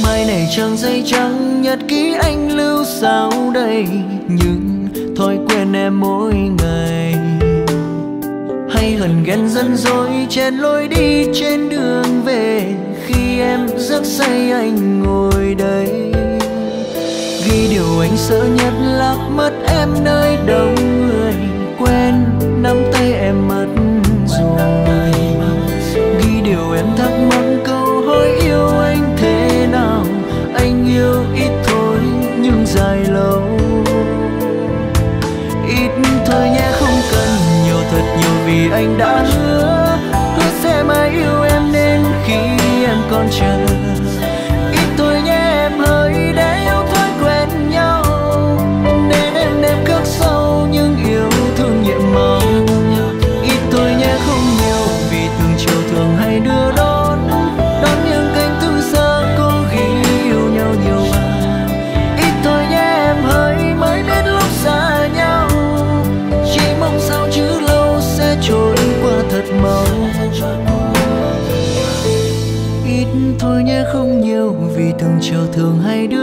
Mai này trang giấy trắng, nhật ký anh lưu sau đây những thói quen em mỗi ngày. Hay hận ghen giận dỗi trên lối đi trên đường về, khi em giấc say anh ngồi đây. Ghi điều anh sợ nhất là mất em nơi đông người, quên nắm tay em mất rồi. Ghi điều em thắc mắc câu hỏi yêu anh thế nào, anh yêu ít thôi nhưng dài lâu. Ít thôi nhé không cần nhiều thật nhiều vì anh đã hứa, hứa sẽ mãi yêu em đến khi em còn chờ. Thôi nhé không nhiều vì thường chiều thường hay đưa